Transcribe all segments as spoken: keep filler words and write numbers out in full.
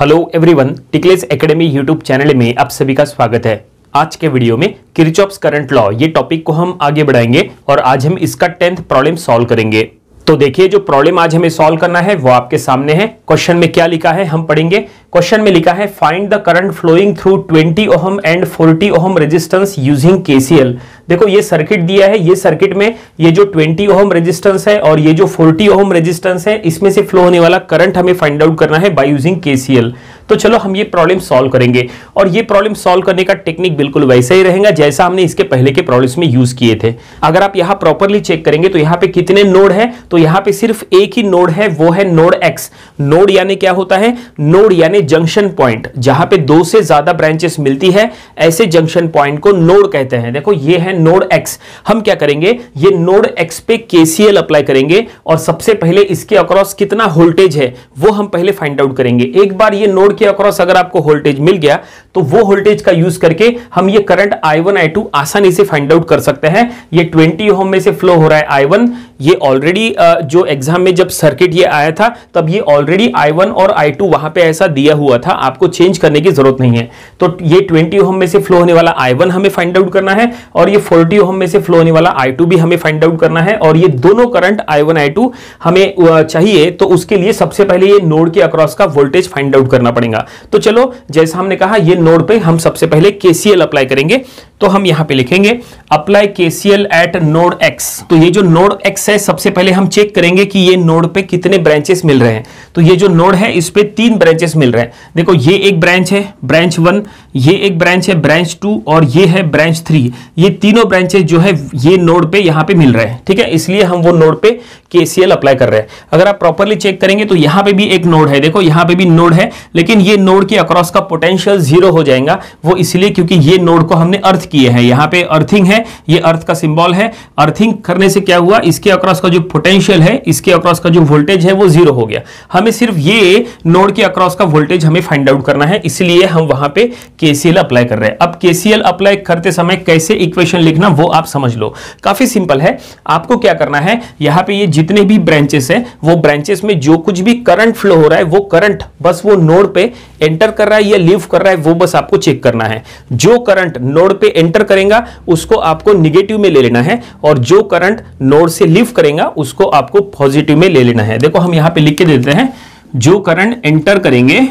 Hello everyone, टिकलेस academy YouTube channel में आप सभी का स्वागत है। आज के वीडियो में किर्चहॉफ्स करंट लॉ ये टॉपिक को हम आगे बढ़ाएंगे और आज हम इसका टेंथ प्रॉब्लम सॉल्व करेंगे। तो देखिए, जो प्रॉब्लम आज हमें सॉल्व करना है वो आपके सामने है। क्वेश्चन में क्या लिखा है हम पढ़ेंगे। क्वेश्चन में लिखा है find the current flowing through twenty ohm and forty ohm resistance using KCL. देखो ये सर्किट दिया है, ये सर्किट में ये जो ट्वेंटी ओहम रेजिस्टेंस है और ये जो फोर्टी ओहम रेजिस्टेंस है इसमें से फ्लो होने वाला करंट हमें फाइंड आउट करना है बाय यूजिंग केसीएल। तो चलो हम ये प्रॉब्लम सॉल्व करेंगे और ये प्रॉब्लम सॉल्व करने का टेक्निक बिल्कुल वैसा ही रहेगा जैसा हमने इसके पहले के प्रॉब्लम्स में यूज किए थे। अगर आप यहाँ प्रॉपरली चेक करेंगे तो यहाँ पे कितने नोड है, तो यहाँ पे सिर्फ एक ही नोड है, वो है नोड एक्स। नोड यानी क्या होता है? नोड यानी जंक्शन पॉइंट, जहां पे दो से ज्यादा ब्रांचेस मिलती है ऐसे जंक्शन पॉइंट को नोड कहते हैं। देखो ये है नोड एक्स। हम क्या करेंगे, ये नोड एक्स पे केसीएल अप्लाई करेंगे और सबसे पहले इसके अक्रॉस कितना वोल्टेज है वो हम पहले फाइंड आउट करेंगे। एक बार ये नोड के अक्रॉस अगर आपको वोल्टेज मिल गया तो वो वोल्टेज का यूज करके हम ये current I one I two आसानी से फाइंड आउट कर सकते हैं। ये ट्वेंटी ओम में से फ्लो हो रहा है आई वन। ये ऑलरेडी जो एग्जाम में जब सर्किट ये आया था तब ये ऑलरेडी आई वन और आई टू वहां पे ऐसा दिया हुआ था, आपको चेंज करने की जरूरत नहीं है। तो ये ट्वेंटी ओम में से फ्लो होने वाला आई वन हमें फाइंड आउट करना है और ये फोर्टी ओम में से फ्लो होने वाला आई टू भी हमें फाइंड आउट करना है। और ये दोनों current I one I two हमें चाहिए, तो उसके लिए सबसे पहले ये नोड के अक्रॉस का वोल्टेज फाइंड आउट करना पड़ेगा। तो चलो जैसा हमने कहा ये नोड पे हम सबसे पहले केसीएल अप्लाई करेंगे। तो हम यहां पे लिखेंगे apply KCL at node X. तो ये जो नोड एक्स है सबसे पहले हम चेक करेंगे कि ये नोड पे कितने ब्रांचेस मिल रहे हैं। तो ये जो नोड है इस पे तीन ब्रांचेस मिल रहे हैं। देखो ये एक ब्रांच है ब्रांच वन, ये एक ब्रांच है ब्रांच टू और ये है ब्रांच थ्री। ये तीनों ब्रांचेस जो है ये नोड पे यहाँ पे मिल रहे हैं, ठीक है, इसलिए हम वो नोड पे केसीएल अप्लाई कर रहे हैं। अगर आप प्रॉपरली चेक करेंगे तो यहाँ पे भी एक नोड है, देखो यहाँ पे भी नोड है, लेकिन ये नोड के अक्रॉस का पोटेंशियल जीरो हो जाएगा। वो इसलिए क्योंकि ये नोड को हमने अर्थ किए हैं, यहाँ पे अर्थिंग है, ये अर्थ का सिंबल है। अर्थिंग करने से क्या हुआ, इसके अक्रॉस का जो पोटेंशियल है, इसके अक्रॉस का जो वोल्टेज है वो जीरो हो गया। हमें सिर्फ ये नोड के अक्रॉस का वोल्टेज हमें फाइंड आउट करना है, इसलिए हम वहां पे केसीएल अप्लाई कर रहे हैं। अब केसीएल अप्लाई करते समय कैसे इक्वेशन लिखना वो आप समझ लो, काफी सिंपल है। आपको क्या करना है, यहाँ पे ये जितने भी ब्रांचेस है वो ब्रांचेस में जो कुछ भी करंट फ्लो हो रहा है वो करंट बस वो नोड पे एंटर कर रहा है या लीव कर रहा है वो बस आपको चेक करना है। जो करंट नोड पे एंटर करेगा उसको आपको निगेटिव में ले लेना है और जो करंट नोड से लीव करेगा उसको आपको पॉजिटिव में ले लेना है। देखो हम यहां पे लिख के देते हैं, जो करंट एंटर करेंगे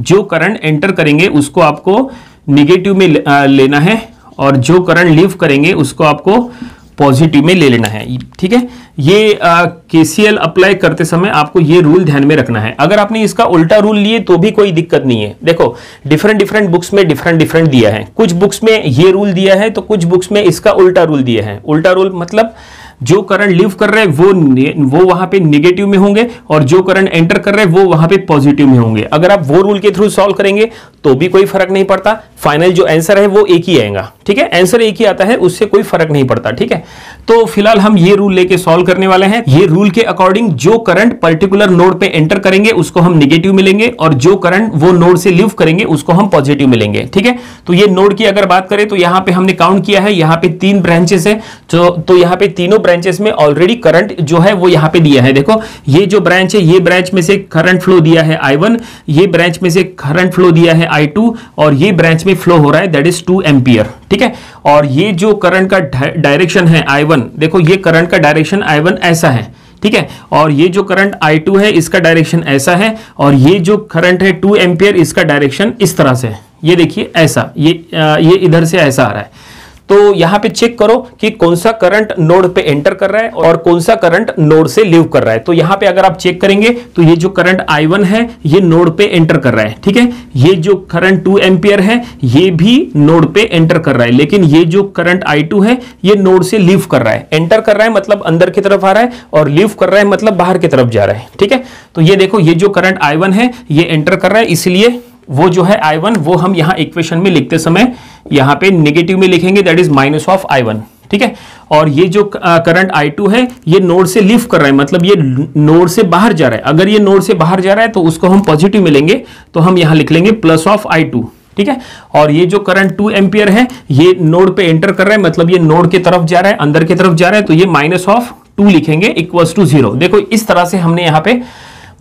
जो करंट एंटर करेंगे उसको आपको नेगेटिव में लेना है और जो करंट लीव करेंगे उसको आपको पॉजिटिव में ले लेना है, ठीक है। ये केसीएल अप्लाई करते समय आपको ये रूल ध्यान में रखना है। अगर आपने इसका उल्टा रूल लिए तो भी कोई दिक्कत नहीं है। देखो डिफरेंट डिफरेंट बुक्स में डिफरेंट डिफरेंट दिया है, कुछ बुक्स में ये रूल दिया है तो कुछ बुक्स में इसका उल्टा रूल दिया है। उल्टा रूल मतलब जो करंट लीव कर रहे हैं वो वो वहां पे नेगेटिव में होंगे और जो करंट एंटर कर रहे हैं वो वहां पे पॉजिटिव में होंगे। अगर आप वो रूल के थ्रू सॉल्व करेंगे तो भी कोई फर्क नहीं पड़ता, फाइनल जो आंसर है वो एक ही आएगा, ठीक है, आंसर एक ही आता है, उससे कोई फर्क नहीं पड़ता, ठीक है। तो फिलहाल हम ये रूल लेके सॉल्व करने वाले हैं। ये रूल के अकॉर्डिंग जो करंट पर्टिकुलर नोड पे एंटर करेंगे उसको हम नेगेटिव मिलेंगे और जो करंट वो नोड से लीव करेंगे उसको हम पॉजिटिव मिलेंगे, ठीक है। तो ये नोड की अगर बात करें तो यहाँ पे हमने काउंट किया है, यहाँ पे तीन ब्रांचेस है, तो यहाँ पे तीनों ब्रांचेस में ऑलरेडी करंट जो है वो यहाँ पे दिया है। देखो ये जो ब्रांच है ये ब्रांच में से करंट फ्लो दिया है आई वन, ये ब्रांच में से करंट फ्लो दिया है आई टू और ये ब्रांच में फ्लो हो रहा है दैट इज टू एम्पियर, ठीक है। और ये जो करंट का डायरेक्शन है आई वन, देखो ये करंट का डायरेक्शन आई वन ऐसा है, ठीक है, और ये जो करंट आई टू है इसका डायरेक्शन ऐसा है और ये जो करंट है टू एम्पियर इसका डायरेक्शन इस तरह से, ये देखिए ऐसा, ये ये इधर से ऐसा आ रहा है। तो यहाँ पे चेक करो कि कौन सा करंट नोड पे एंटर कर रहा है और कौन सा करंट नोड से लीव कर रहा है। तो यहाँ पे अगर आप चेक करेंगे तो ये जो करंट आई वन है ये नोड पे एंटर कर रहा है, ठीक है, ये जो करंट टू एम्पियर है ये भी नोड पे एंटर कर रहा है, लेकिन ये जो करंट आई टू है ये नोड से लीव कर रहा है। एंटर कर रहा है मतलब अंदर की तरफ आ रहा है और लीव कर रहा है मतलब बाहर की तरफ जा रहा है, ठीक है। तो ये देखो ये जो करंट आई वन है ये एंटर कर रहा है, इसलिए वो जो है आई वन वो हम यहाँ इक्वेशन में लिखते समय यहाँ पे नेगेटिव में लिखेंगे that is minus of I one, ठीक है। और ये जो करंट आई टू है ये नोड से लीव कर रहा है मतलब ये नोड से बाहर जा रहा है। अगर ये नोड से बाहर जा रहा है तो उसको हम पॉजिटिव मिलेंगे, तो हम यहाँ लिख लेंगे प्लस ऑफ आई टू, ठीक है। और ये जो करंट टू एम्पियर है ये नोड पे एंटर कर रहा है मतलब ये नोड की तरफ जा रहा है, अंदर की तरफ जा रहा है, तो ये माइनस ऑफ टू लिखेंगे इक्वल्स टू जीरो। देखो इस तरह से हमने यहाँ पे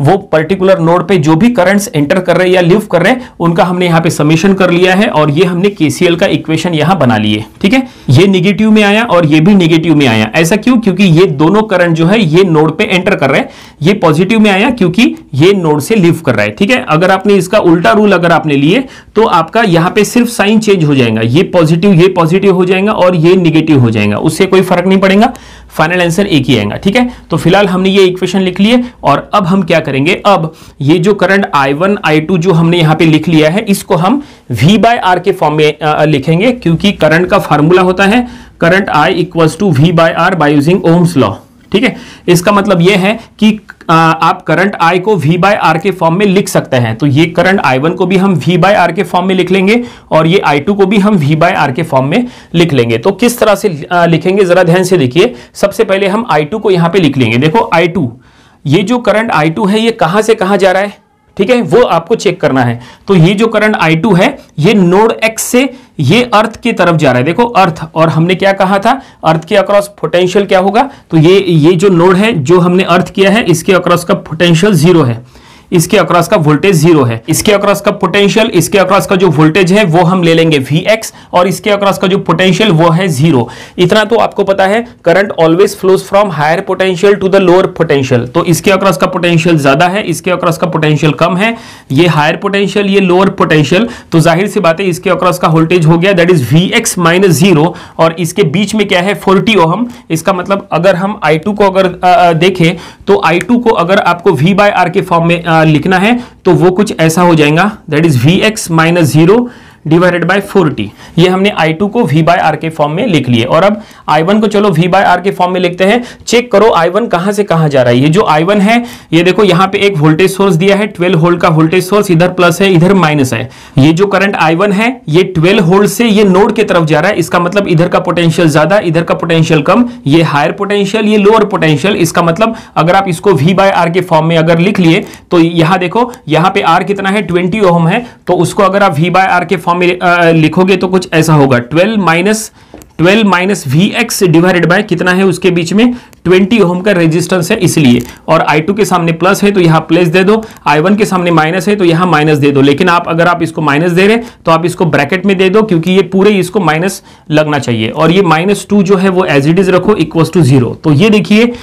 वो पर्टिकुलर नोड पे जो भी करंट्स एंटर कर रहे हैं या लिव कर रहे हैं उनका हमने यहाँ पे समेशन कर लिया है और ये हमने केसीएल का इक्वेशन यहाँ बना लिए। ठीक है, ये निगेटिव में आया और ये भी निगेटिव में आया। ऐसा क्यों? क्योंकि ये दोनों करंट जो है ये नोड पे एंटर कर रहे हैं। ये पॉजिटिव में आया क्योंकि ये नोड से लिव कर रहा है। ठीक है, अगर आपने इसका उल्टा रूल अगर आपने लिए तो आपका यहाँ पे सिर्फ साइन चेंज हो जाएगा, ये पॉजिटिव ये पॉजिटिव हो जाएगा और ये निगेटिव हो जाएगा, उससे कोई फर्क नहीं पड़ेगा, फाइनल आंसर एक ही आएगा। ठीक है, तो फिलहाल हमने ये इक्वेशन लिख लिए और अब हम क्या करेंगे, अब ये जो current I one I two जो हमने यहाँ पे लिख लिया है इसको हम V by R के फॉर्म में लिखेंगे, क्योंकि करंट का फार्मूला होता है current I equals to V by R by using Ohm's law। ठीक है, इसका मतलब यह है कि आप करंट I को V by R के फॉर्म में लिख सकते हैं, तो ये करंट आई वन को भी हम V by R के फॉर्म में लिख लेंगे और ये आई टू को भी हम V by R के फॉर्म में लिख लेंगे। तो किस तरह से लिखेंगे जरा ध्यान से देखिए। सबसे पहले हम आई टू को यहाँ पे लिख लेंगे। देखो आई टू, ये जो करंट आई टू है ये कहां से कहां जा रहा है, ठीक है, वो आपको चेक करना है। तो ये जो करंट आई टू है ये नोड एक्स से ये अर्थ की तरफ जा रहा है। देखो अर्थ, और हमने क्या कहा था, अर्थ के अक्रॉस पोटेंशियल क्या होगा, तो ये ये जो नोड है जो हमने अर्थ किया है इसके अक्रॉस का पोटेंशियल जीरो है, इसके अक्रॉस का वोल्टेज जीरो है, इसके अक्रॉस का पोटेंशियल, इसके अक्रॉस का जो वोल्टेज है वो हम ले लेंगे Vx और इसके अक्रॉस का जो पोटेंशियल वो है जीरो। इतना तो आपको पता है, current always flows from higher potential to the lower potential. तो इसके अक्रॉस का पोटेंशियल ज्यादा है, इसके अक्रॉस का पोटेंशियल कम है, ये हायर पोटेंशियल ये लोअर पोटेंशियल, तो जाहिर सी बात है इसके अक्रॉस का वोल्टेज हो गया that is Vx minus zero और इसके बीच में क्या है फोर्टी ओहम। इसका मतलब अगर हम आई टू को अगर देखें तो आई टू को अगर आपको V by R के फॉर्म में लिखना है तो वो कुछ ऐसा हो जाएगा that is Vx minus zero divided by forty. ये हमने आई टू को V by R के फॉर्म में लिख लिए और अब आई वन को चलो V by R के फॉर्म में लिखते हैं। चेक करो आई वन कहां से कहां जा रहा है। ये जो आई वन है ये देखो यहाँ पे एक वोल्टेज सोर्स दिया है ट्वेल्व होल्ड का वोल्टेज सोर्स, इधर प्लस है इधर माइनस है। ये जो करंट आई वन है ये ट्वेल्व होल्ड से ये नोड की तरफ जा रहा है, इसका मतलब इधर का पोटेंशियल ज्यादा इधर का पोटेंशियल कम, ये हायर पोटेंशियल ये लोअर पोटेंशियल। इसका मतलब अगर आप इसको V by R के फॉर्म में अगर लिख लिए तो यहाँ देखो यहाँ पे R कितना है ट्वेंटी ओहम है, तो उसको अगर आप V by R के फॉर्म में आ, लिखोगे तो कुछ ऐसा होगा twelve minus twelve minus Vx divided by कितना है उसके बीच में ट्वेंटी ओम का रेजिस्टेंस है इसलिए, और आई टू के सामने प्लस है तो यहाँ प्लस दे दो, आई वन के सामने माइनस है तो यहाँ माइनस दे दो। लेकिन आप अगर आप इसको माइनस दे रहे तो आप इसको ब्रैकेट में दे दो क्योंकि ये पूरे इसको माइनस लगना चाहिए, और ये माइनस टू जो है वो एज इट इज रखो इक्वल्स टू जीरो। तो ये देखिए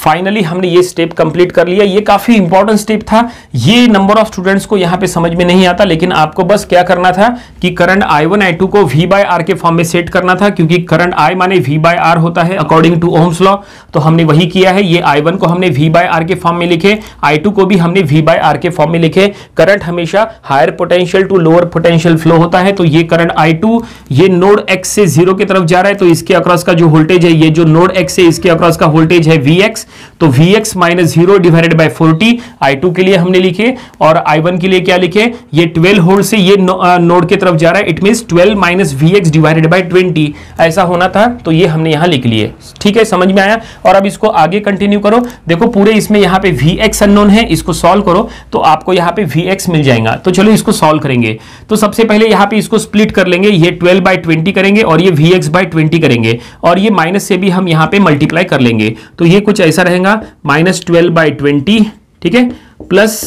फाइनली हमने ये स्टेप कंप्लीट कर लिया। ये काफी इंपॉर्टेंट स्टेप था, ये नंबर ऑफ स्टूडेंट्स को यहाँ पे समझ में नहीं आता, लेकिन आपको बस क्या करना था कि current I one I two को V by R के फॉर्म में सेट करना था, क्योंकि करंट I माने V by R होता है अकॉर्डिंग टू ओम्स लॉ, तो हमने वही किया है। ये आई वन को हमने V by R के फॉर्म में लिखे, आई टू को भी हमने V by R के फॉर्म में लिखे। करंट हमेशा higher potential to lower potential flow होता है, तो ये करंट आई टू ये नोड एक्स से जीरो की तरफ जा रहा है, तो इसके अक्रॉस का जो वोल्टेज है ये जो नोड एक्स से इसके अक्रॉस का वोल्टेज है Vx, तो Vx minus zero divided by forty I two के लिए हमने लिखे, और आई वन के लिए क्या लिखे, ये ट्वेल्व होल्ड से ये नो, आ, नोड के तरफ जा रहा है it means twelve minus Vx divided by twenty, ऐसा होना था तो ये हमने यहां लिख लिए। ठीक है, समझ में आया? और अब इसको आगे कंटिन्यू करो। देखो पूरे इसमें यहां पे Vx अननोन है, इसको सॉल्व करो तो आपको यहां पे Vx मिल जाएगा। तो चलो इसको सॉल्व करेंगे। तो सबसे पहले यहां पे इसको स्प्लिट कर लेंगे, ये ट्वेल्व बाय ट्वेंटी करेंगे और ये Vx बाय ट्वेंटी करेंगे, और ये माइनस से भी हम यहां पे मल्टीप्लाई कर लेंगे, तो ये कुछ ऐसा रहेगा माइनस ट्वेल्व बाई ट्वेंटी, ठीक है, प्लस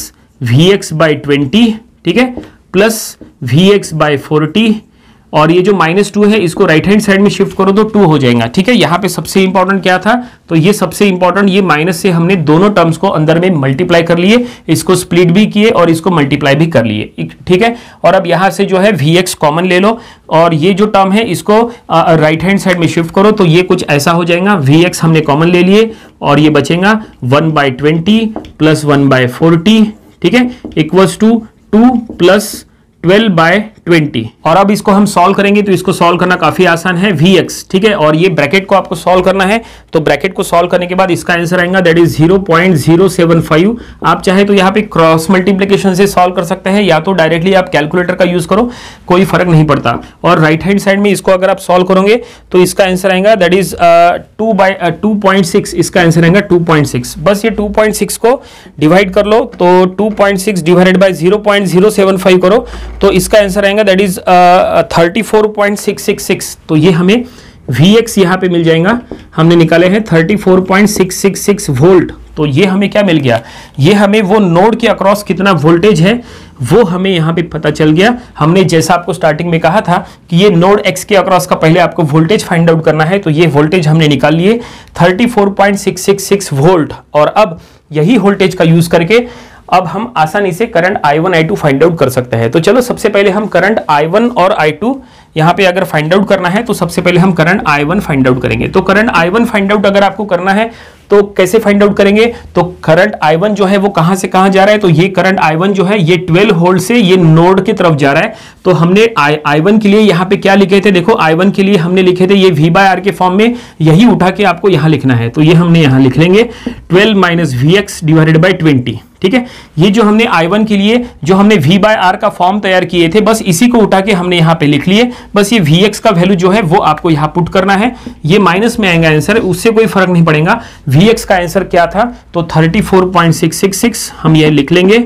Vx बाई ट्वेंटी, ठीक है, प्लस Vx बाई फोर्टी, और ये जो माइनस टू है इसको राइट हैंड साइड में शिफ्ट करो तो टू हो जाएगा। ठीक है, यहाँ पे सबसे इंपॉर्टेंट क्या था, तो ये सबसे इंपॉर्टेंट ये माइनस से हमने दोनों टर्म्स को अंदर में मल्टीप्लाई कर लिए, इसको स्प्लिट भी किए और इसको मल्टीप्लाई भी कर लिए। ठीक है, और अब यहाँ से जो है Vx कॉमन ले लो और ये जो टर्म है इसको राइट हैंड साइड में शिफ्ट करो, तो ये कुछ ऐसा हो जाएगा, Vx हमने कॉमन ले लिए और ये बचेगा one by twenty plus one by forty, ठीक है, equals to two plus twelve by twenty. और अब इसको हम सॉल्व करेंगे, तो इसको सॉल्व करना काफी आसान है Vx, ठीक है, और ये ब्रैकेट को आपको सॉल्व करना है, तो ब्रैकेट को सॉल्व करने के बाद इसका आंसर आएगा that is zero point zero seven five. आप चाहे तो यहाँ पे क्रॉस मल्टीप्लीकेशन से सॉल्व कर सकते हैं या तो डायरेक्टली आप कैलकुलेटर का यूज करो, कोई फर्क नहीं पड़ता। और राइट हैंड साइड में इसको अगर आप सॉल्व करोगे तो इसका आंसर आएगा that is two by two point six इसका आंसर आएगा टू पॉइंट सिक्स। बस ये टू पॉइंट सिक्स को डिवाइड कर लो, तो two point six divided by zero point zero seven five करो तो इसका आंसर आएगा that is thirty four point six six six. तो ये हमें Vx यहाँ पे मिल जाएगा, हमने निकाले हैं thirty four point six six six volt, तो ये हमें क्या मिल गया, ये हमें वो नोड के अक्रॉस कितना वोल्टेज है वो हमें यहाँ पे पता चल गया। हमने जैसा आपको स्टार्टिंग में कहा था कि ये नोड एक्स के अक्रॉस का पहले आपको वोल्टेज फाइंड आउट करना है, तो ये वोल्टेज हमने निकाल लिए thirty four point six six six volt. और अब यही वोल्टेज का यूज करके अब हम आसानी से current I one I two find out कर सकते हैं। तो चलो सबसे पहले हम करंट आई वन और आई टू यहाँ पे अगर फाइंड आउट करना है तो सबसे पहले हम current I one find out करेंगे। तो current I one find out अगर आपको करना है तो कैसे फाइंड आउट करेंगे, तो करंट आई वन जो है वो कहाँ से कहाँ जा रहा है, तो ये करंट आई वन जो है ये ट्वेल्व वोल्ट से ये नोड की तरफ जा रहा है। तो हमने आई वन के लिए यहाँ पे क्या लिखे थे, देखो आई वन के लिए हमने लिखे थे ये V by R के फॉर्म में, यही उठा के आपको यहाँ लिखना है। तो ये हमने यहाँ लिख लेंगे twelve minus V X divided by twenty, ठीक है। ये जो हमने आई वन के लिए जो हमने V by R का फॉर्म तैयार किए थे बस इसी को उठा के हमने यहाँ पे लिख लिए। बस ये Vx का वैल्यू जो है वो आपको यहाँ पुट करना है, ये माइनस में आएगा आंसर, उससे कोई फर्क नहीं पड़ेगा। Vx का आंसर क्या था, तो thirty four point six six six हम ये लिख लेंगे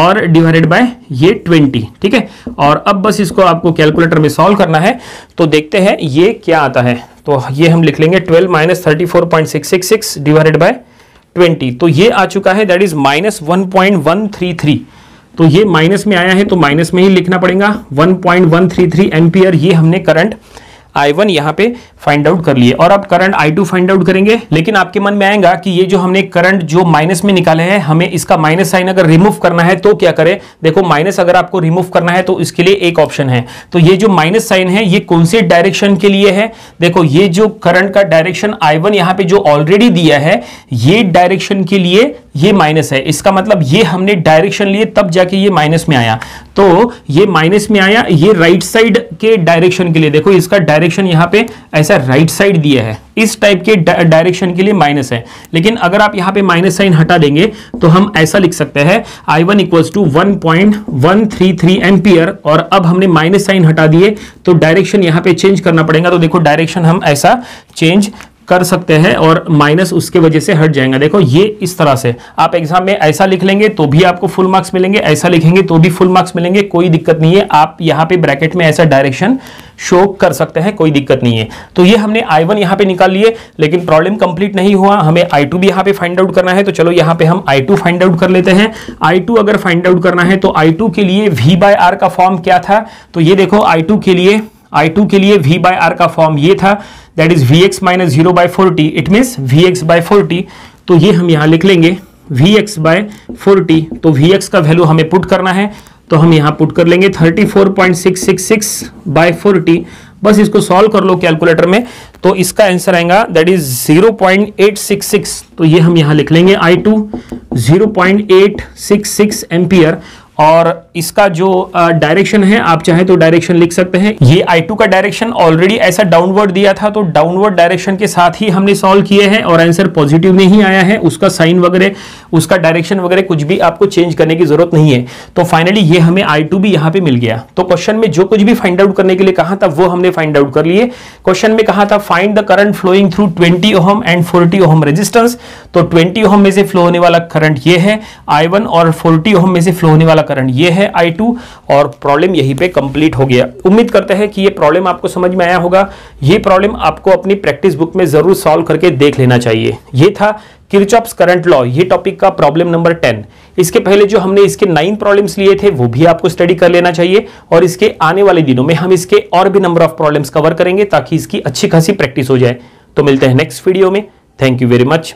और डिवाइडेड बाय ये ट्वेंटी, ठीक है। और अब बस इसको आपको कैलकुलेटर में सॉल्व करना है, तो देखते हैं ये क्या आता है। तो ये हम लिख लेंगे twelve minus thirty four point six six six divided by twenty, तो ये आ चुका है that is minus one point one three three. तो ये माइनस में आया है तो माइनस में ही लिखना पड़ेगा। One point one three three ampere ये हमने करंट आई वन यहाँ पे फाइंड आउट कर लिए। और अब current I two find out करेंगे, लेकिन आपके मन में आएगा कि ये जो हमने करंट जो माइनस में निकाले हैं हमें इसका माइनस साइन अगर रिमूव करना है तो क्या करें। देखो माइनस अगर आपको रिमूव करना है तो इसके लिए एक ऑप्शन है, तो ये जो माइनस साइन है ये कौन से डायरेक्शन के लिए है, देखो ये जो करंट का डायरेक्शन आई वन यहाँ पे जो ऑलरेडी दिया है ये डायरेक्शन के लिए ये माइनस है। इसका मतलब ये हमने डायरेक्शन लिए तब जाके ये माइनस में आया, तो ये माइनस में आया ये राइट साइड के डायरेक्शन के लिए। देखो इसका डायरेक्शन यहाँ पे ऐसा राइट साइड दिया है, इस टाइप के डायरेक्शन के लिए माइनस है। लेकिन अगर आप यहाँ पे माइनस साइन हटा देंगे तो हम ऐसा लिख सकते हैं I one equal to one point one three three ampere. और अब हमने माइनस साइन हटा दिए तो डायरेक्शन यहाँ पे चेंज करना पड़ेगा, तो देखो डायरेक्शन हम ऐसा चेंज कर सकते हैं और माइनस उसके वजह से हट जाएगा। देखो ये इस तरह से आप एग्जाम में ऐसा लिख लेंगे तो भी आपको फुल मार्क्स मिलेंगे, ऐसा लिखेंगे तो भी फुल मार्क्स मिलेंगे, कोई दिक्कत नहीं है। आप यहाँ पे ब्रैकेट में ऐसा डायरेक्शन शो कर सकते हैं, कोई दिक्कत नहीं है। तो ये हमने आई वन यहाँ पे निकाल लिए, लेकिन प्रॉब्लम कंप्लीट नहीं हुआ, हमें आई टू भी यहाँ पे फाइंड आउट करना है। तो चलो यहाँ पे हम आई टू फाइंड आउट कर लेते हैं। आई टू अगर फाइंड आउट करना है तो आई टू के लिए वी बाय आर का फॉर्म क्या था, तो ये देखो आई टू के लिए आई टू के लिए वी बाय आर का फॉर्म ये था that is V X minus zero by forty, it means V X by forty. तो ये हम यहाँ लिख लेंगे वी एक्स बाय फोर्टी, तो वी एक्स का वैल्यू हमें पुट करना है, तो हम यहाँ पुट कर लेंगे thirty four point six six six by forty. बस इसको सॉल्व कर लो कैलकुलेटर में, तो इसका आंसर आएगा that is zero point eight six six. तो ये हम यहाँ लिख लेंगे I two zero point eight six six ampere. और इसका जो डायरेक्शन है आप चाहे तो डायरेक्शन लिख सकते हैं, ये आई टू का डायरेक्शन ऑलरेडी ऐसा डाउनवर्ड दिया था, तो डाउनवर्ड डायरेक्शन के साथ ही हमने सॉल्व किए हैं और आंसर पॉजिटिव में ही आया है। उसका साइन वगैरह उसका डायरेक्शन वगैरह कुछ भी आपको चेंज करने की जरूरत नहीं है। तो फाइनली ये हमें आई टू भी यहाँ पे मिल गया। तो क्वेश्चन में जो कुछ भी फाइंड आउट करने के लिए कहा था वो हमने फाइंड आउट कर लिए। क्वेश्चन में कहा था find the current flowing through twenty ohm and forty ohm resistance, तो ट्वेंटी ओहम में से फ्लो होने वाला करंट ये है आई वन और फोर्टी ओहम में से फ्लो होने वाला करंट ये है आई टू, और प्रॉब्लम यहीं पे कंप्लीट हो गया। उम्मीद करते हैं कि ये प्रॉब्लम आपको समझ में आया होगा। ये प्रॉब्लम आपको अपनी प्रैक्टिस बुक में जरूर सॉल्व करके देख लेना चाहिए। ये था किरचॉफ्स करंट लॉ, ये टॉपिक का प्रॉब्लम नंबर टेन। इसके पहले जो हमने इसके नाइन प्रॉब्लम्स लिए थे वो भी आपको स्टडी कर लेना चाहिए, और इसके आने वाले दिनों में हम इसके और भी नंबर ऑफ प्रॉब्लम्स कवर करेंगे ताकि इसकी अच्छी खासी प्रैक्टिस हो जाए। तो मिलते हैं नेक्स्ट वीडियो में। Thank you very much.